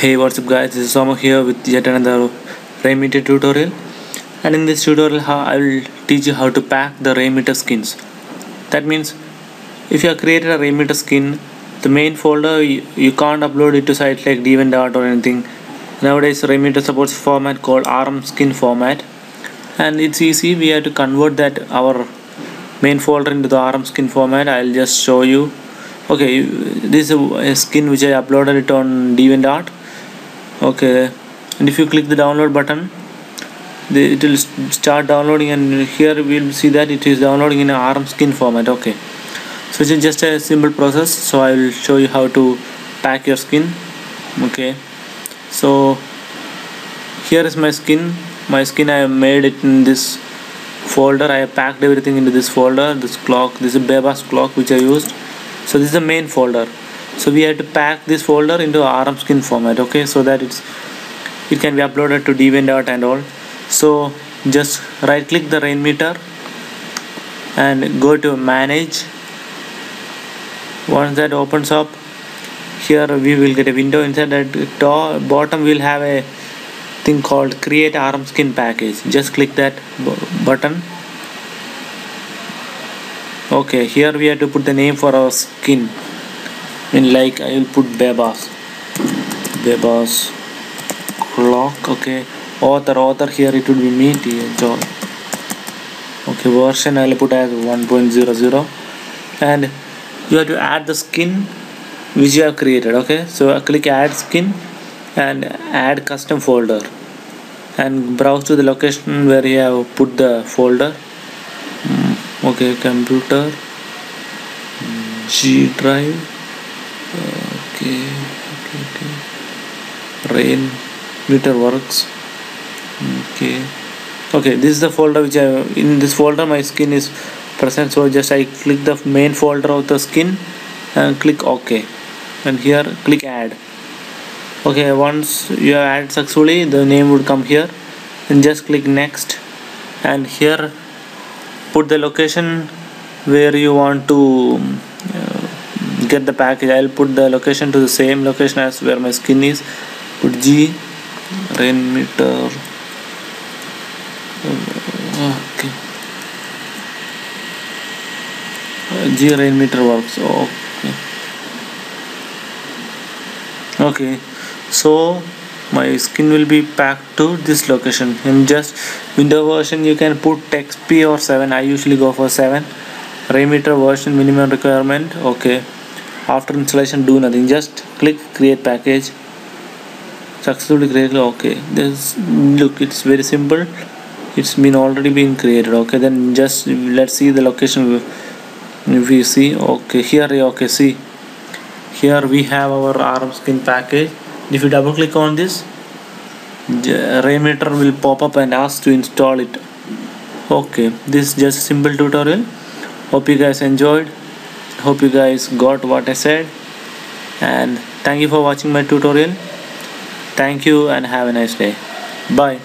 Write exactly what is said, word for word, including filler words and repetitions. Hey, what's up guys, this is Somo here with yet another Rainmeter tutorial, and in this tutorial I will teach you how to pack the Rainmeter skins. That means if you have created a Rainmeter skin, the main folder you, you can't upload it to sites like DeviantArt or anything. Nowadays Rainmeter supports a format called rmskin format, and it's easy. We have to convert that our main folder into the rmskin format. I'll just show you. Okay, this is a skin which I uploaded it on DeviantArt. Okay, and if you click the download button, the, it will start downloading, and here we will see that it is downloading in a rmskin format. Okay, so it is just a simple process. So I will show you how to pack your skin. Okay, so here is my skin. My skin, I have made it in this folder. I have packed everything into this folder. This clock, this is Bebas clock which I used. So this is the main folder. So we have to pack this folder into rmskin format, okay, so that it's it can be uploaded to DeviantArt and all. So just right click the Rainmeter and go to manage. Once that opens up, here we will get a window. Inside that top bottom we'll have a thing called create rmskin package. Just click that button. Okay, here we have to put the name for our skin. In like I will put Bebas, Bebas clock. Okay, author, author here it would be me, John. Okay, version I will put as one point zero zero, and you have to add the skin which you have created. Okay, so I click add skin and add custom folder, and browse to the location where you have put the folder. Okay, computer, G drive. Okay, okay, okay. Rainmeter works. Okay, okay. This is the folder which I in this folder my skin is present. So just I click the main folder of the skin and click OK, and here click Add. Okay, once you have added successfully, the name would come here, and just click Next, and here put the location where you want to get the package. I'll put the location to the same location as where my skin is. Put G Rainmeter. Okay, G Rainmeter works. Okay. Okay, so my skin will be packed to this location. In just window version you can put text P or seven. I usually go for seven. Rainmeter version minimum requirement. Okay, after installation do nothing, just click create package. Successfully created. Okay, this look, it's very simple. It's been already been created. Okay, then just let's see the location. If you see, okay, here, okay, see here we have our rmskin package. If you double click on this, Rainmeter will pop up and ask to install it. Okay, this is just a simple tutorial. Hope you guys enjoyed. Hope you guys got what I said, and thank you for watching my tutorial. Thank you and have a nice day. Bye.